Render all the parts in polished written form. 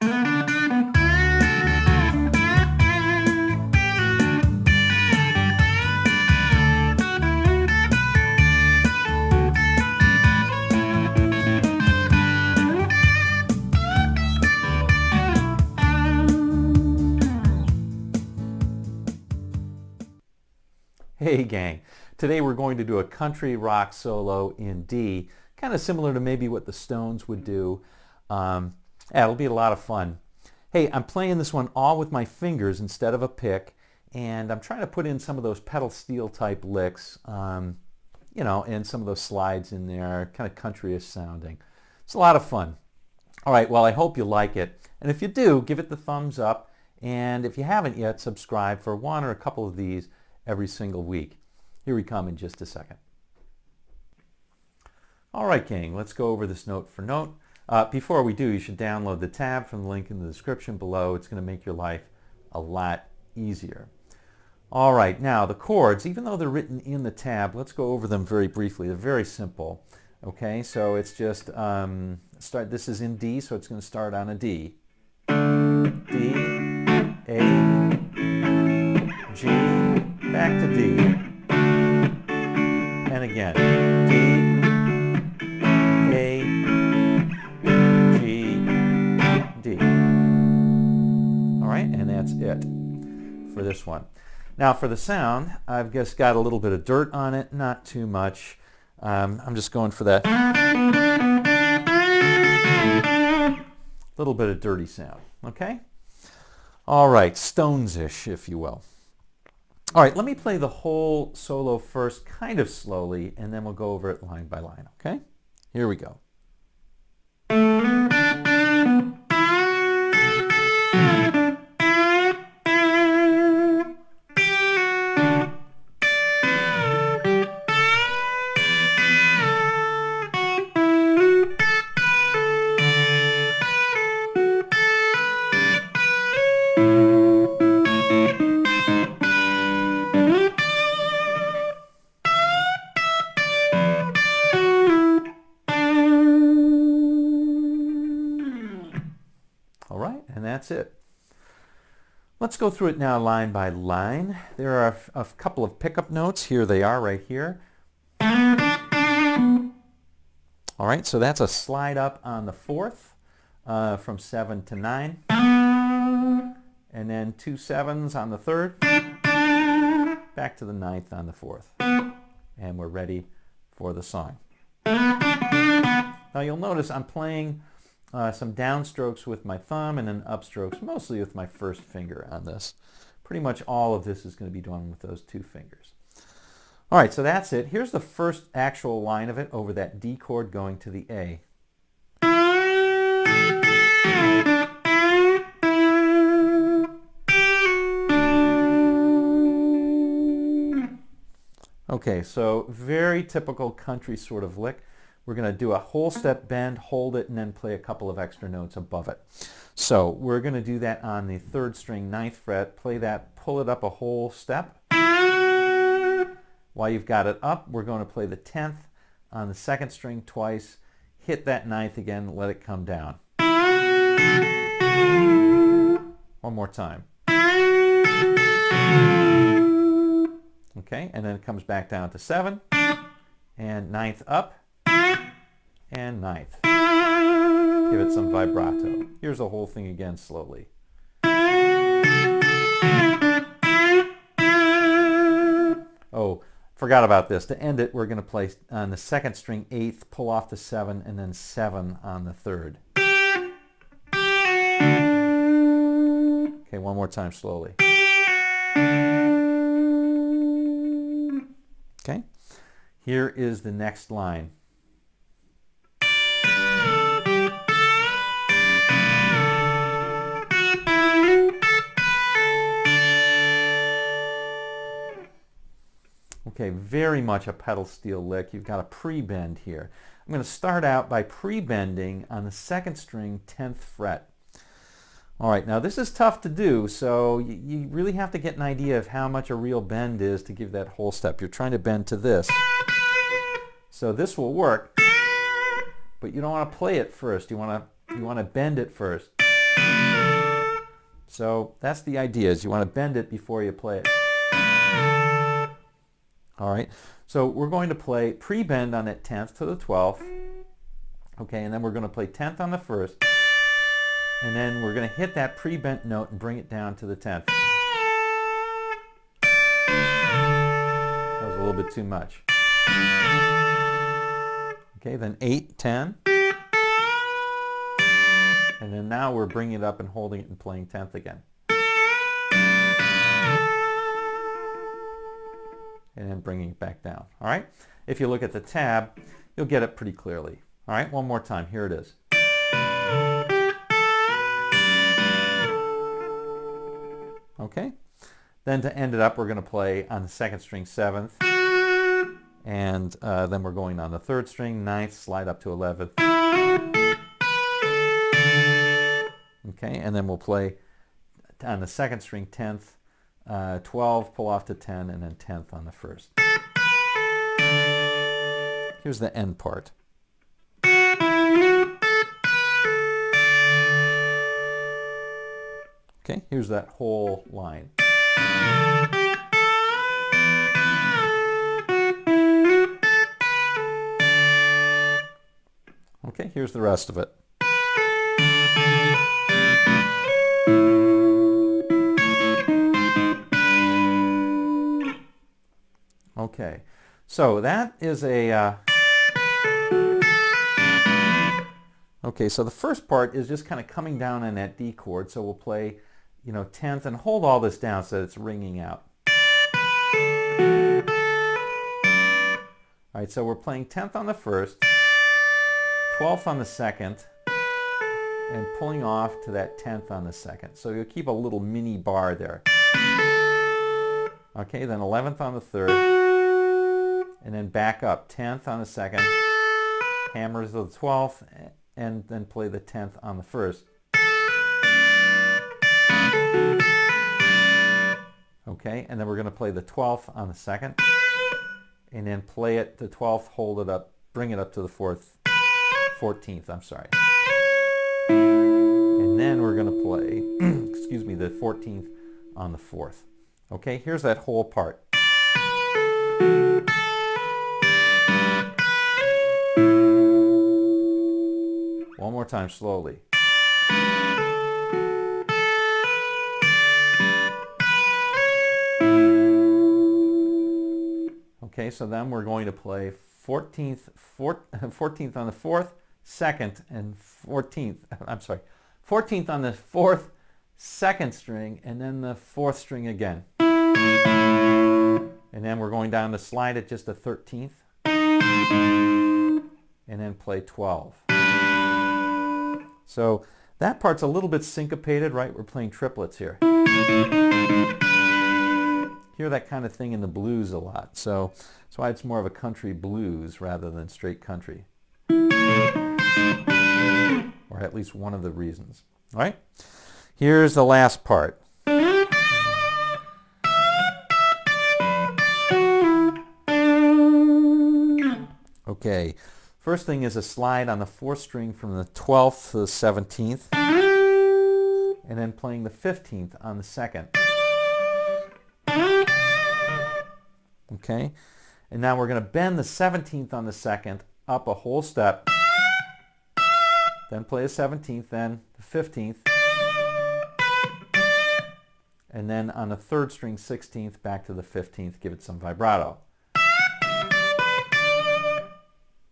Hey gang, today we're going to do a country rock solo in D, kind of similar to maybe what the Stones would do. Yeah, it'll be a lot of fun. Hey, I'm playing this one all with my fingers instead of a pick, and I'm trying to put in some of those pedal steel type licks, you know, and some of those slides in there, kind of countryish sounding. It's a lot of fun. All right, well I hope you like it, and if you do, give it the thumbs up, and if you haven't yet, subscribe for one or a couple of these every single week. Here we come in just a second. All right, gang, let's go over this note for note. Before we do, you should download the tab from the link in the description below. It's going to make your life a lot easier. All right, now the chords, even though they're written in the tab, let's go over them very briefly. They're very simple. Okay, so it's just start. This is in D, so it's going to start on a D. D, A, G, back to D, and again, D, A, G, D. All right, and that's it for this one. Now for the sound, I've just got a little bit of dirt on it, not too much. I'm just going for that little bit of dirty sound, okay? All right, Stones-ish, if you will. All right, let me play the whole solo first, kind of slowly, and then we'll go over it line by line, okay? Here we go. That's it. Let's go through it now line by line. There are a couple of pickup notes. Here they are right here. All right, so that's a slide up on the fourth from 7 to 9. And then 2 7s on the third. Back to the ninth on the fourth. And we're ready for the song. Now you'll notice I'm playing some downstrokes with my thumb and then upstrokes mostly with my first finger on this. Pretty much all of this is going to be done with those two fingers. All right, so that's it. Here's the first actual line of it over that D chord going to the A. Okay, so very typical country sort of lick. We're going to do a whole step bend, hold it, and then play a couple of extra notes above it. So we're going to do that on the third string, 9th fret, play that, pull it up a whole step. While you've got it up, we're going to play the 10th on the 2nd string twice, hit that 9th again, let it come down. One more time. Okay, and then it comes back down to 7, and 9th up, and 9th. Give it some vibrato. Here's the whole thing again slowly. Oh, forgot about this. To end it, we're going to play on the 2nd string 8th, pull off the 7, and then 7 on the 3rd. Okay, one more time slowly. Okay, here is the next line. Okay, very much a pedal steel lick. You've got a pre-bend here. I'm going to start out by pre-bending on the 2nd string, 10th fret. All right, now this is tough to do, so you really have to get an idea of how much a real bend is to give that whole step. You're trying to bend to this. So this will work, but you don't want to play it first. You want to bend it first. So that's the idea, is you want to bend it before you play it. All right, so we're going to play pre-bend on that 10th to the 12th, okay, and then we're going to play 10th on the 1st, and then we're going to hit that pre-bent note and bring it down to the 10th. That was a little bit too much. Okay, then 8, 10, and then now we're bringing it up and holding it and playing 10th again. And then bringing it back down, all right? If you look at the tab, you'll get it pretty clearly. All right, one more time, here it is. Okay, then to end it up, we're gonna play on the 2nd string 7th, and then we're going on the 3rd string 9th, slide up to 11th. Okay, and then we'll play on the 2nd string 10th, 12, pull off to 10, and then 10th on the 1st. Here's the end part. Okay, here's that whole line. Okay, here's the rest of it. Okay, so that is a, okay, so the first part is just kind of coming down on that D chord, so we'll play, you know, 10th and hold all this down so that it's ringing out. All right, so we're playing 10th on the 1st, 12th on the 2nd, and pulling off to that 10th on the 2nd. So you'll keep a little mini bar there. Okay, then 11th on the 3rd. And then back up, 10th on the 2nd, hammer to the 12th, and then play the 10th on the 1st. Okay, and then we're going to play the 12th on the 2nd, and then play it, the 12th, hold it up, bring it up to the 14th, I'm sorry. And then we're going to play, excuse me, the 14th on the 4th. Okay, here's that whole part. One more time, slowly. Okay, so then we're going to play 14th on the 4th, 2nd, and 14th, I'm sorry, 14th on the 4th, 2nd string, and then the 4th string again. And then we're going down to slide at just the 13th, and then play 12. So that part's a little bit syncopated, right? We're playing triplets here. Hear that kind of thing in the blues a lot. So that's why it's more of a country blues rather than straight country. Or at least one of the reasons, all right? Here's the last part. Okay. First thing is a slide on the 4th string from the 12th to the 17th, and then playing the 15th on the 2nd. Okay, and now we're going to bend the 17th on the 2nd up a whole step, then play the 17th, then the 15th, and then on the 3rd string 16th back to the 15th, give it some vibrato.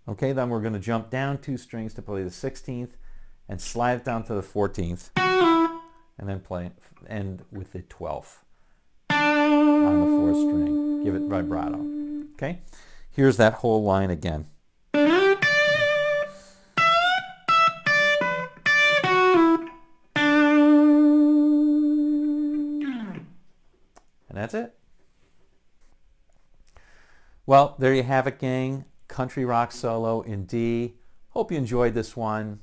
Okay, then we're going to jump down 2 strings to play the 16th and slide it down to the 14th, and then play end with the 12th on the 4th string. Give it vibrato. Okay, here's that whole line again. And that's it. Well, there you have it, gang. Country rock solo in D. Hope you enjoyed this one.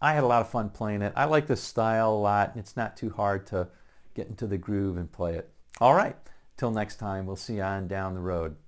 I had a lot of fun playing it. I like this style a lot, and it's not too hard to get into the groove and play it. All right, till next time, we'll see you on down the road.